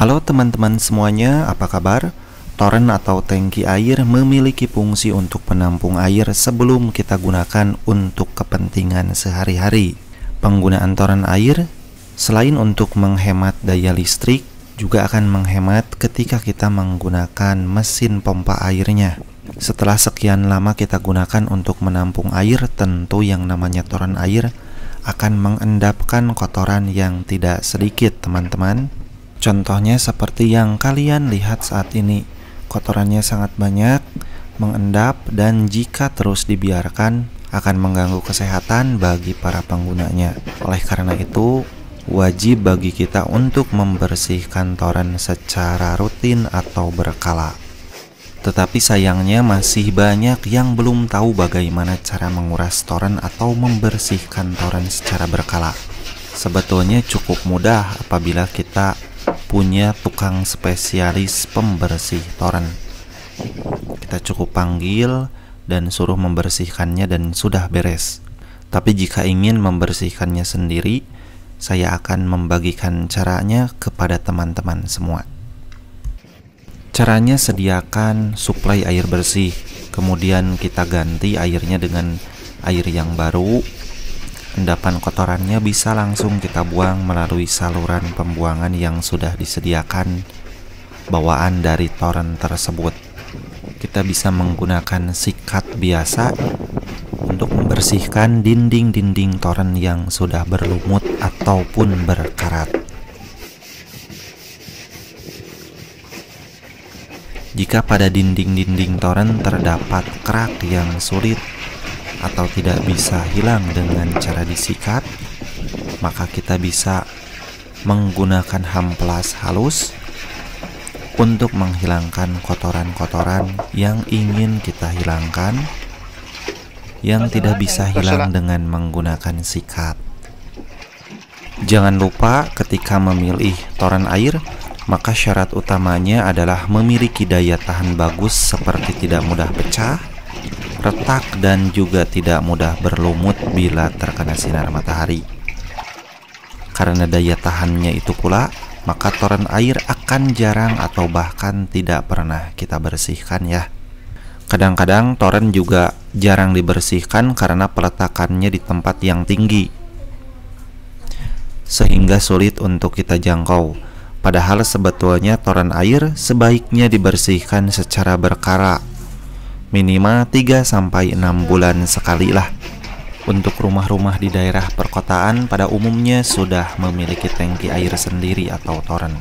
Halo teman-teman semuanya, apa kabar? Toren atau tangki air memiliki fungsi untuk menampung air sebelum kita gunakan untuk kepentingan sehari-hari. Penggunaan toren air selain untuk menghemat daya listrik, juga akan menghemat ketika kita menggunakan mesin pompa airnya. Setelah sekian lama kita gunakan untuk menampung air, tentu yang namanya toren air akan mengendapkan kotoran yang tidak sedikit, teman-teman. Contohnya seperti yang kalian lihat saat ini. Kotorannya sangat banyak, mengendap, dan jika terus dibiarkan akan mengganggu kesehatan bagi para penggunanya. Oleh karena itu, wajib bagi kita untuk membersihkan toren secara rutin atau berkala. Tetapi sayangnya masih banyak yang belum tahu bagaimana cara menguras toren atau membersihkan toren secara berkala. Sebetulnya cukup mudah apabila kita punya tukang spesialis pembersih toren. Kita cukup panggil dan suruh membersihkannya dan sudah beres. Tapi jika ingin membersihkannya sendiri, saya akan membagikan caranya kepada teman-teman semua. Caranya, sediakan suplai air bersih, kemudian kita ganti airnya dengan air yang baru. Endapan kotorannya bisa langsung kita buang melalui saluran pembuangan yang sudah disediakan bawaan dari toren tersebut. Kita bisa menggunakan sikat biasa untuk membersihkan dinding-dinding toren yang sudah berlumut ataupun berkarat. Jika pada dinding-dinding toren terdapat kerak yang sulit atau tidak bisa hilang dengan cara disikat, maka kita bisa menggunakan hamplas halus untuk menghilangkan kotoran-kotoran yang ingin kita hilangkan, yang tidak bisa hilang dengan menggunakan sikat. Jangan lupa ketika memilih toren air, maka syarat utamanya adalah memiliki daya tahan bagus seperti tidak mudah pecah, retak, dan juga tidak mudah berlumut bila terkena sinar matahari. Karena daya tahannya itu pula, maka toren air akan jarang atau bahkan tidak pernah kita bersihkan ya. Kadang-kadang toren juga jarang dibersihkan karena peletakannya di tempat yang tinggi, sehingga sulit untuk kita jangkau. Padahal sebetulnya toren air sebaiknya dibersihkan secara berkala, minimal 3-6 bulan sekali lah. Untuk rumah-rumah di daerah perkotaan pada umumnya sudah memiliki tangki air sendiri atau toren.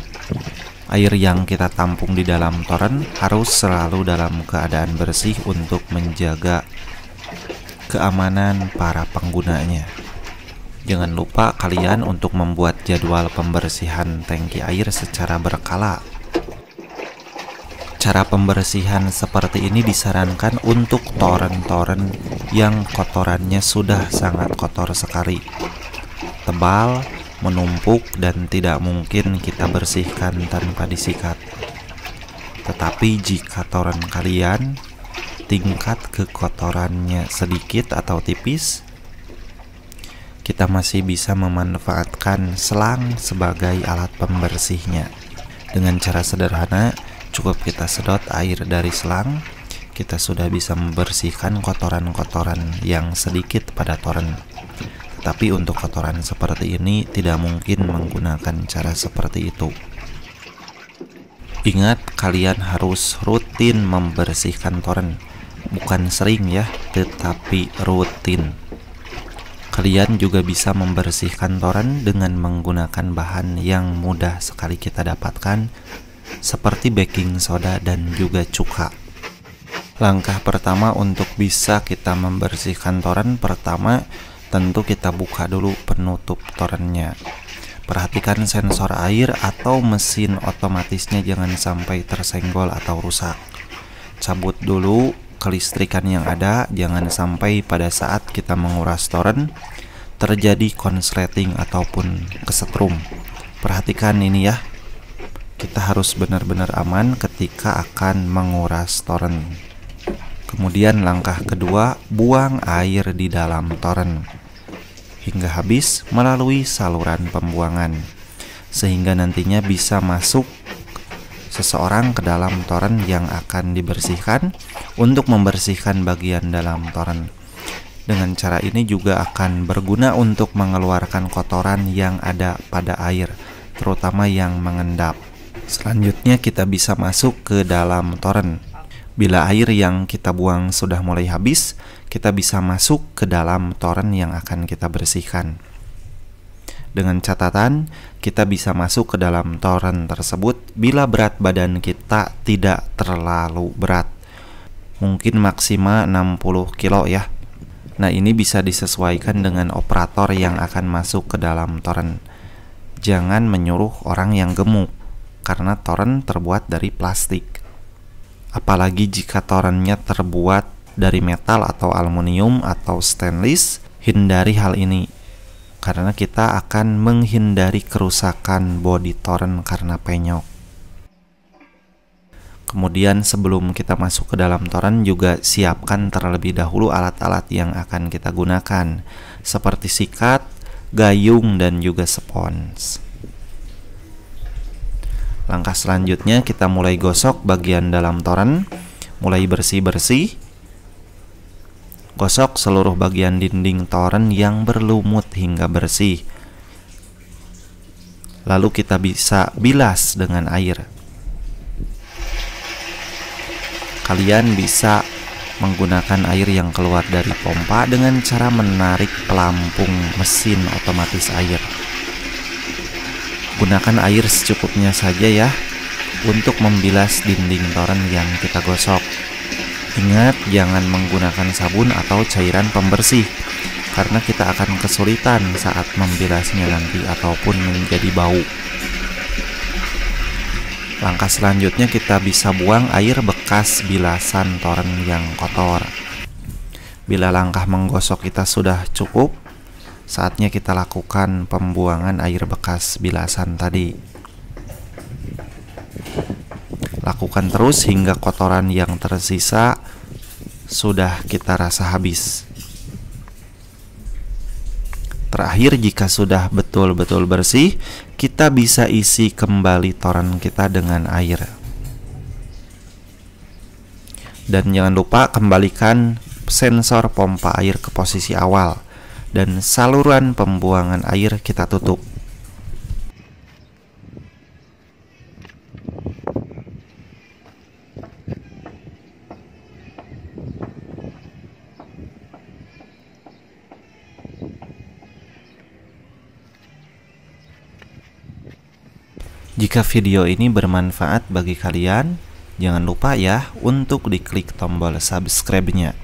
Air yang kita tampung di dalam toren harus selalu dalam keadaan bersih untuk menjaga keamanan para penggunanya. Jangan lupa kalian untuk membuat jadwal pembersihan tangki air secara berkala. Cara pembersihan seperti ini disarankan untuk toren-toren yang kotorannya sudah sangat kotor sekali, tebal, menumpuk, dan tidak mungkin kita bersihkan tanpa disikat. Tetapi jika toren kalian tingkat kekotorannya sedikit atau tipis, kita masih bisa memanfaatkan selang sebagai alat pembersihnya. Dengan cara sederhana, cukup kita sedot air dari selang, kita sudah bisa membersihkan kotoran-kotoran yang sedikit pada toren. Tetapi untuk kotoran seperti ini tidak mungkin menggunakan cara seperti itu. Ingat, kalian harus rutin membersihkan toren. Bukan sering ya, tetapi rutin. Kalian juga bisa membersihkan toren dengan menggunakan bahan yang mudah sekali kita dapatkan, seperti baking soda dan juga cuka. Langkah pertama untuk bisa kita membersihkan toren, pertama tentu kita buka dulu penutup torennya. Perhatikan sensor air atau mesin otomatisnya jangan sampai tersenggol atau rusak. Cabut dulu kelistrikan yang ada, jangan sampai pada saat kita menguras toren terjadi konsleting ataupun kesetrum. Perhatikan ini ya. Kita harus benar-benar aman ketika akan menguras toren. Kemudian langkah kedua, buang air di dalam toren hingga habis melalui saluran pembuangan, sehingga nantinya bisa masuk seseorang ke dalam toren yang akan dibersihkan untuk membersihkan bagian dalam toren. Dengan cara ini juga akan berguna untuk mengeluarkan kotoran yang ada pada air, terutama yang mengendap. Selanjutnya kita bisa masuk ke dalam toren. Bila air yang kita buang sudah mulai habis, kita bisa masuk ke dalam toren yang akan kita bersihkan. Dengan catatan, kita bisa masuk ke dalam toren tersebut bila berat badan kita tidak terlalu berat. Mungkin maksimal 60 kilo ya. Nah, ini bisa disesuaikan dengan operator yang akan masuk ke dalam toren. Jangan menyuruh orang yang gemuk, karena toren terbuat dari plastik. Apalagi jika torennya terbuat dari metal atau aluminium atau stainless, hindari hal ini. Karena kita akan menghindari kerusakan body toren karena penyok. Kemudian sebelum kita masuk ke dalam toren juga siapkan terlebih dahulu alat-alat yang akan kita gunakan, seperti sikat, gayung, dan juga spons. Langkah selanjutnya kita mulai gosok bagian dalam toren, mulai bersih-bersih. Gosok seluruh bagian dinding toren yang berlumut hingga bersih. Lalu kita bisa bilas dengan air. Kalian bisa menggunakan air yang keluar dari pompa dengan cara menarik pelampung mesin otomatis air. Gunakan air secukupnya saja ya untuk membilas dinding toren yang kita gosok. Ingat, jangan menggunakan sabun atau cairan pembersih, karena kita akan kesulitan saat membilasnya nanti ataupun menjadi bau. Langkah selanjutnya kita bisa buang air bekas bilasan toren yang kotor. Bila langkah menggosok kita sudah cukup, saatnya kita lakukan pembuangan air bekas bilasan tadi. Lakukan terus hingga kotoran yang tersisa sudah kita rasa habis. Terakhir, jika sudah betul-betul bersih, kita bisa isi kembali toren kita dengan air. Dan jangan lupa kembalikan sensor pompa air ke posisi awal, dan saluran pembuangan air kita tutup. Jika video ini bermanfaat bagi kalian, jangan lupa ya untuk diklik tombol subscribe-nya.